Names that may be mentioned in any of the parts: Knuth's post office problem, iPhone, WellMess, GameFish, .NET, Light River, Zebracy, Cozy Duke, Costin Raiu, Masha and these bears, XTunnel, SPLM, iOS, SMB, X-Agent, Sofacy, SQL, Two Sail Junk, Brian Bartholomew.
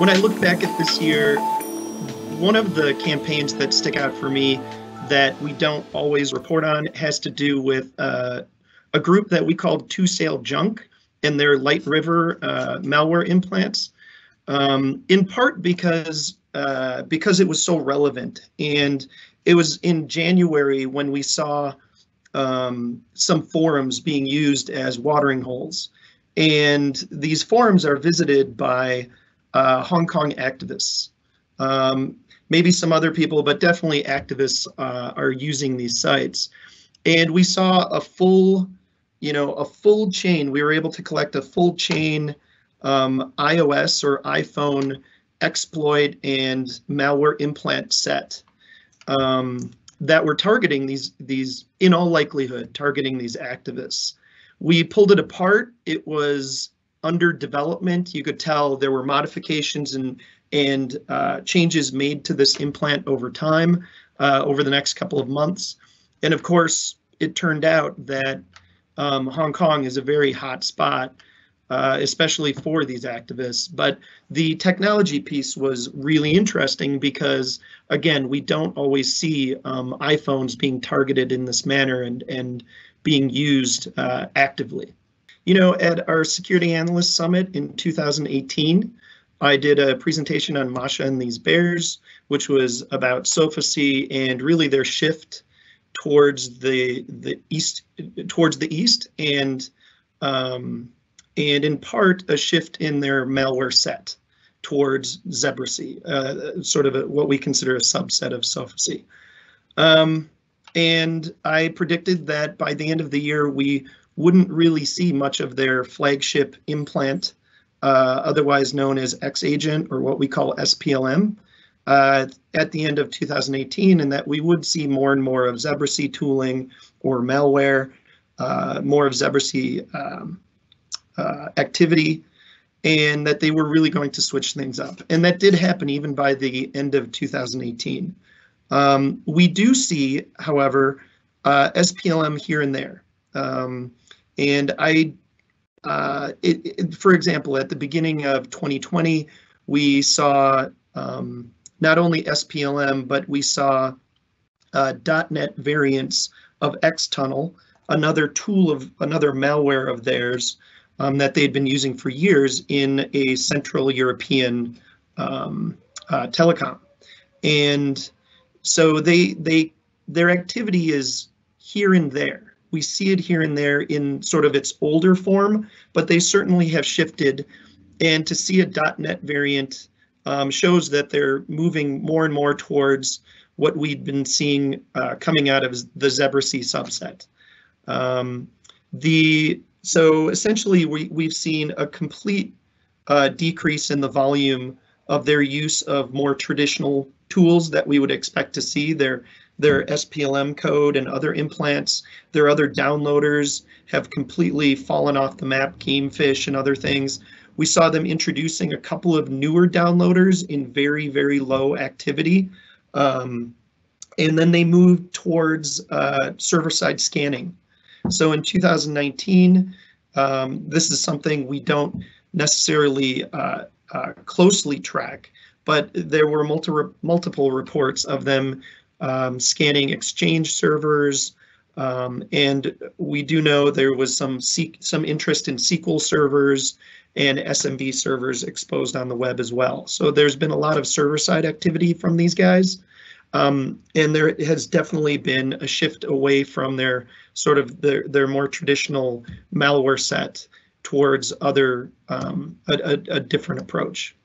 When I look back at this year, one of the campaigns that stick out for me that we don't always report on has to do with a group that we called Two Sail Junk and their Light River malware implants, in part because it was so relevant. And it was in January when we saw some forums being used as watering holes. And these forums are visited by Hong Kong activists, maybe some other people, but definitely activists are using these sites. And we saw a full, a full chain. We were able to collect a full chain iOS or iPhone exploit and malware implant set that were targeting these, in all likelihood, targeting these activists. We pulled it apart. It was under development. You could tell there were modifications and changes made to this implant over time, over the next couple of months. And of course, it turned out that Hong Kong is a very hot spot, especially for these activists. But the technology piece was really interesting because, again, we don't always see iPhones being targeted in this manner and being used actively. You know, at our Security Analyst Summit in 2018, I did a presentation on Masha and These Bears, which was about Sofacy and really their shift towards the east, and in part a shift in their malware set towards Zebracy, sort of what we consider a subset of Sofacy. And I predicted that by the end of the year we wouldn't really see much of their flagship implant, otherwise known as X-Agent, or what we call SPLM, at the end of 2018, and that we would see more and more of Zebracy tooling or malware, more of Zebracy activity, and that they were really going to switch things up. And that did happen even by the end of 2018. We do see, however, SPLM here and there. And for example, at the beginning of 2020, we saw not only SPLM, but we saw .NET variants of XTunnel, another malware of theirs that they'd been using for years in a Central European telecom. And so their activity is here and there. We see it here and there in sort of its older form, but they certainly have shifted. And to see a .NET variant shows that they're moving more and more towards what we've been seeing coming out of the Zebracy subset. So essentially we've seen a complete decrease in the volume of their use of more traditional tools that we would expect to see. Their SPLM code and other implants, their other downloaders have completely fallen off the map, GameFish and other things. We saw them introducing a couple of newer downloaders in very, very low activity. And then they moved towards server-side scanning. So in 2019, this is something we don't necessarily closely track, but there were multiple reports of them scanning Exchange servers, and we do know there was some interest in SQL servers and SMB servers exposed on the web as well. So there's been a lot of server-side activity from these guys, and there has definitely been a shift away from their sort of their more traditional malware set towards other a different approach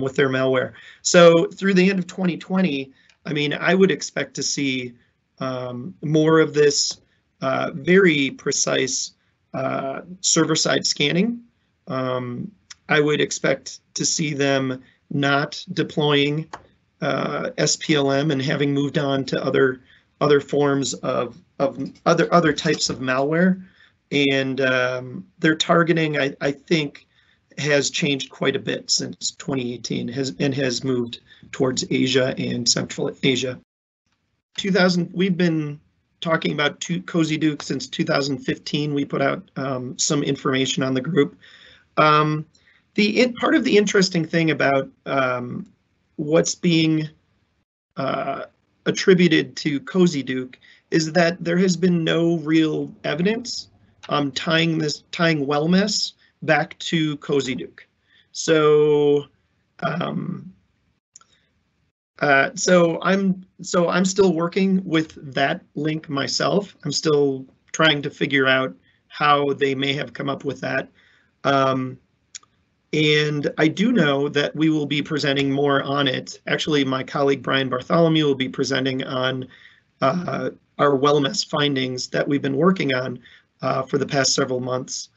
with their malware. So through the end of 2020. I mean, I would expect to see more of this very precise server-side scanning. I would expect to see them not deploying SPLM and having moved on to other forms of other types of malware. And their targeting, I think, has changed quite a bit since 2018 and has moved towards Asia and Central Asia. We've been talking about Cozy Duke since 2015. We put out some information on the group. Part of the interesting thing about what's being attributed to Cozy Duke is that there has been no real evidence tying WellMess back to Cozy Duke. So, so I'm still working with that link myself. I'm still trying to figure out how they may have come up with that. And I do know that we will be presenting more on it. Actually, my colleague Brian Bartholomew will be presenting on our WellMess findings that we've been working on for the past several months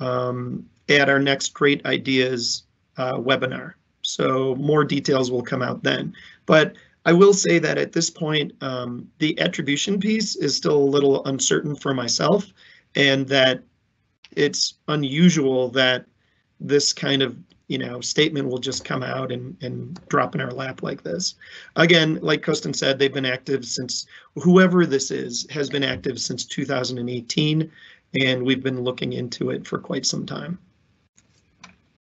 at our next Great Ideas webinar. So more details will come out then. But I will say that at this point, the attribution piece is still a little uncertain for myself, and that it's unusual that this kind of, you know, statement will just come out and drop in our lap like this. Again, like Costin said, they've been active since, whoever this is has been active since 2018, and we've been looking into it for quite some time.